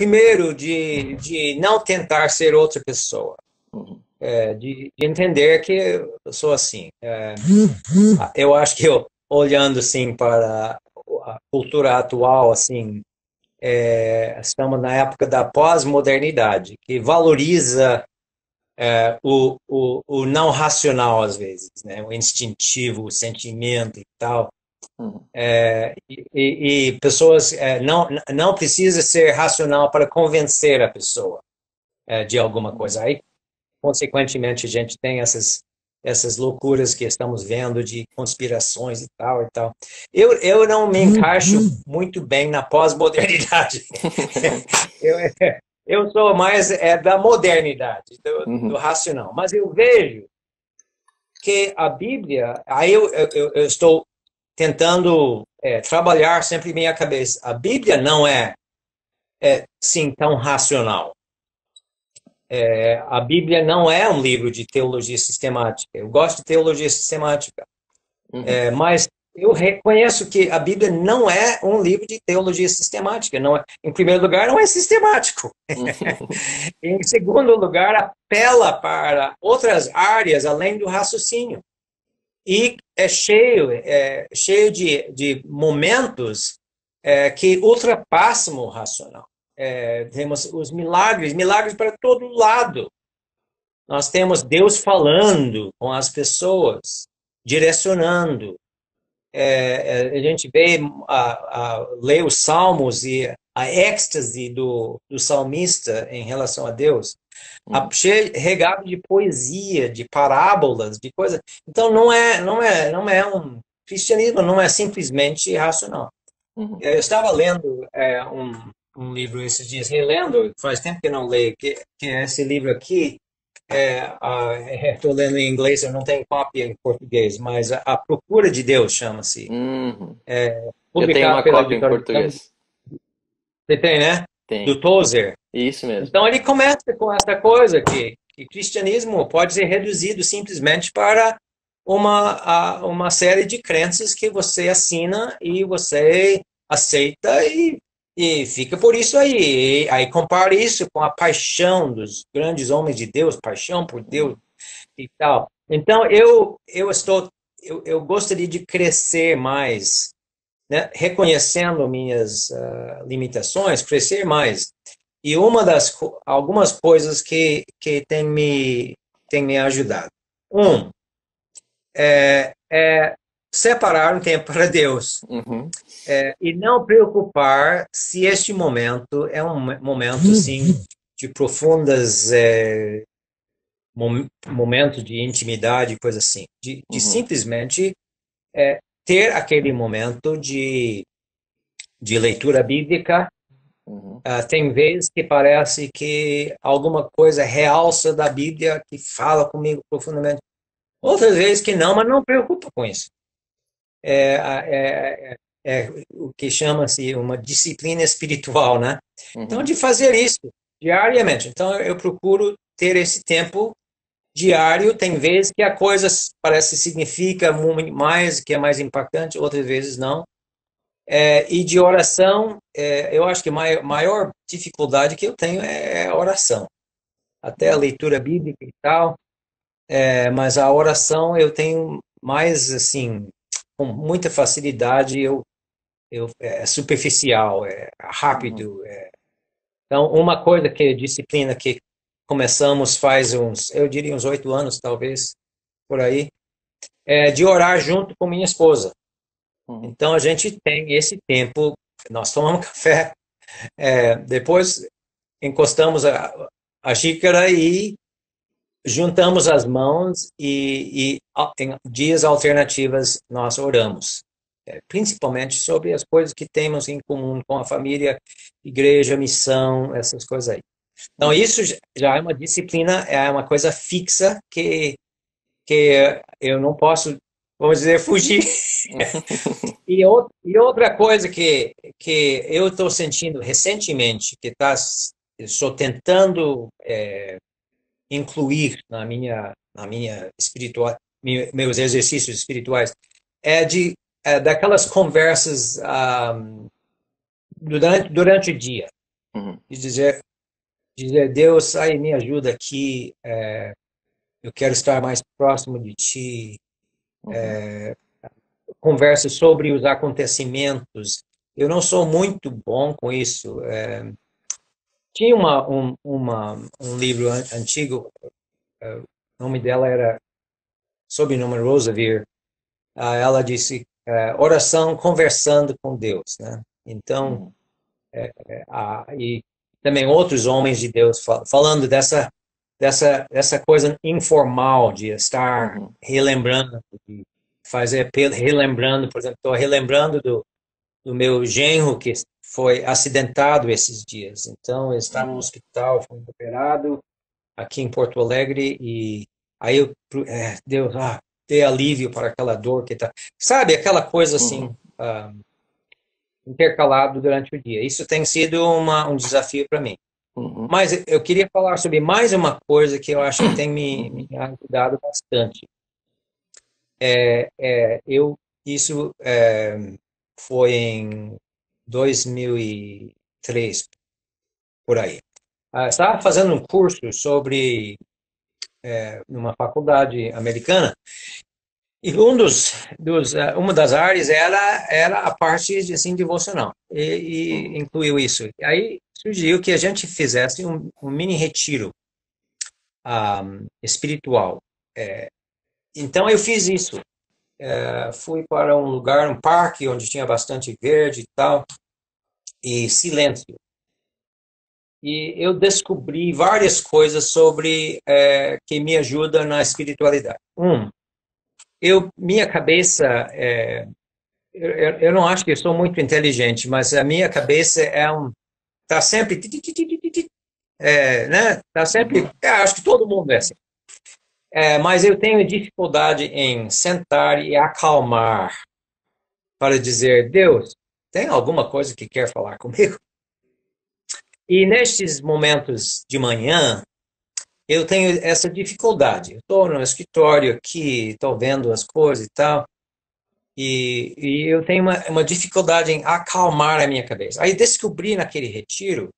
primeiro, de não tentar ser outra pessoa. De entender que eu sou assim. Eu acho que eu, olhando assim para a cultura atual, assim, estamos na época da pós-modernidade, que valoriza o não racional, às vezes, né? O instintivo, o sentimento e tal. E pessoas não precisa ser racional para convencer a pessoa de alguma coisa. Aí, consequentemente, a gente tem essas loucuras que estamos vendo de conspirações e tal e tal. Eu não me encaixo muito bem na pós-modernidade. Eu sou mais da modernidade, do racional. Mas eu vejo que a Bíblia... Aí eu estou tentando trabalhar sempre minha cabeça. A Bíblia não é sim, tão racional. A Bíblia não é um livro de teologia sistemática. Eu gosto de teologia sistemática. Mas eu reconheço que a Bíblia não é um livro de teologia sistemática. Não é, em primeiro lugar, não é sistemático. Em segundo lugar, apela para outras áreas além do raciocínio. E é cheio de momentos que ultrapassam o racional. Temos os milagres para todo lado. Nós temos Deus falando com as pessoas, direcionando. A gente lê os salmos e a êxtase do salmista em relação a Deus. Regado de poesia, de parábolas, de coisa. Então não é um cristianismo, não é simplesmente racional. Eu estava lendo um livro esses dias, relendo, faz tempo que não leio, que é esse livro aqui. Estou lendo em inglês, eu não tenho cópia em português, mas A Procura de Deus chama-se. Eu tenho uma cópia em português. Você tem, né? Tem. Do Tozer. Isso mesmo. Então ele começa com essa coisa que cristianismo pode ser reduzido simplesmente para uma série de crenças que você assina e você aceita e fica por isso aí. E aí compara isso com a paixão dos grandes homens de Deus, paixão por Deus e tal. Então eu gostaria de crescer mais, né? Reconhecendo minhas limitações, crescer mais. E algumas coisas que tem me ajudado. Separar um tempo para Deus. E não preocupar se este momento é um momento, assim, de profundas... momento de intimidade, coisa assim. De simplesmente ter aquele momento de leitura bíblica. Tem vezes que parece que alguma coisa realça da Bíblia que fala comigo profundamente. Outras vezes que não, mas não preocupa com isso. É o que chama-se uma disciplina espiritual, né? Então, de fazer isso diariamente. Então, eu procuro ter esse tempo diário. Tem vezes que a coisa parece significa mais, que é mais impactante, outras vezes não. E de oração, eu acho que a maior dificuldade que eu tenho é a oração. Até a leitura bíblica e tal, mas a oração eu tenho mais, assim, com muita facilidade, é superficial, é rápido. Então, uma coisa que disciplina que começamos faz eu diria uns 8 anos, talvez, por aí, é de orar junto com minha esposa. Então, a gente tem esse tempo, nós tomamos café, depois encostamos a xícara e juntamos as mãos e em dias alternativas nós oramos. Principalmente sobre as coisas que temos em comum com a família, igreja, missão, essas coisas aí. Então, isso já é uma disciplina, é uma coisa fixa que eu não posso... Vamos dizer, fugir. E outra coisa que eu estou sentindo recentemente, que estou tentando incluir na minha espiritual, meus exercícios espirituais, daquelas conversas durante o dia. Uhum. E dizer, Deus, ai, me ajuda aqui, eu quero estar mais próximo de ti. Uhum. Converso sobre os acontecimentos. Eu não sou muito bom com isso. Tinha um livro antigo, o nome dela era, sobrenome Rosevere. Ela disse, oração conversando com Deus, né? Então, e também outros homens de Deus falando dessa coisa informal de estar relembrando, de fazer relembrando, por exemplo, estou relembrando do meu genro que foi acidentado esses dias. Então, ele está no hospital, foi operado aqui em Porto Alegre, e aí eu, Deus, dê alívio para aquela dor que está... Sabe, aquela coisa assim, intercalado durante o dia. Isso tem sido um desafio para mim. Uhum. Mas eu queria falar sobre mais uma coisa que eu acho que tem me ajudado bastante. Foi em 2003, por aí. Eu estava fazendo um curso sobre, numa faculdade americana, e uma das áreas era a parte de, assim, devocional, e incluiu isso. E aí surgiu que a gente fizesse um mini retiro espiritual. Então eu fiz isso. Fui para um lugar, um parque, onde tinha bastante verde e tal, e silêncio. E eu descobri várias coisas sobre que me ajudam na espiritualidade. Minha cabeça, eu não acho que eu sou muito inteligente, mas a minha cabeça está sempre... né? Está sempre... acho que todo mundo é assim. Mas eu tenho dificuldade em sentar e acalmar para dizer, Deus, tem alguma coisa que quer falar comigo? E nestes momentos de manhã, eu tenho essa dificuldade. Eu estou no escritório aqui, estou vendo as coisas e tal, e eu tenho uma dificuldade em acalmar a minha cabeça. Aí descobri naquele retiro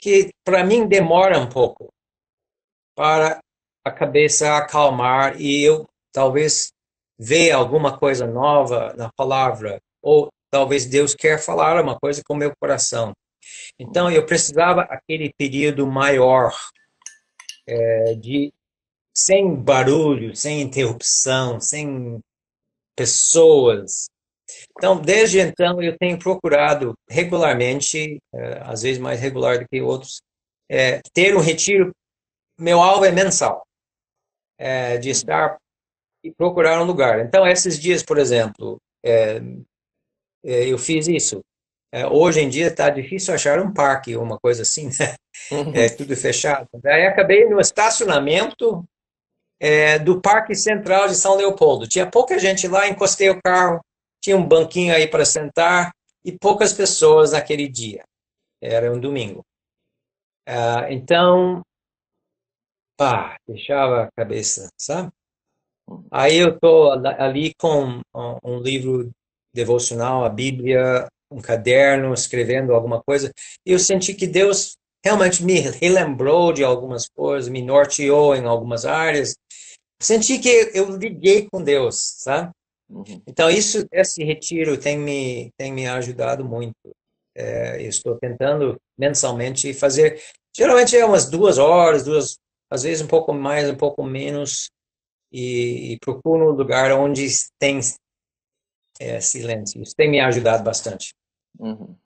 que, para mim, demora um pouco para a cabeça acalmar, e eu talvez ver alguma coisa nova na palavra, ou talvez Deus quer falar uma coisa com o meu coração. Então eu precisava aquele período maior, sem barulho, sem interrupção, sem pessoas. Então, desde então eu tenho procurado regularmente, às vezes mais regular do que outros, ter um retiro. Meu alvo é mensal, de estar e procurar um lugar. Então, esses dias, por exemplo, eu fiz isso. Hoje em dia está difícil achar um parque, uma coisa assim, né? Tudo fechado. Daí acabei no estacionamento do Parque Central de São Leopoldo. Tinha pouca gente lá, encostei o carro, tinha um banquinho aí para sentar e poucas pessoas naquele dia. Era um domingo. Então... fechava a cabeça, sabe? Aí eu tô ali com um livro devocional, a Bíblia, um caderno, escrevendo alguma coisa. E eu senti que Deus realmente me relembrou de algumas coisas, me norteou em algumas áreas. Senti que eu liguei com Deus, sabe? Então esse retiro tem me ajudado muito. Eu estou tentando mensalmente fazer, geralmente é umas 2 horas, às vezes um pouco mais, um pouco menos, e procuro um lugar onde tem silêncio. Isso tem me ajudado bastante. Uhum.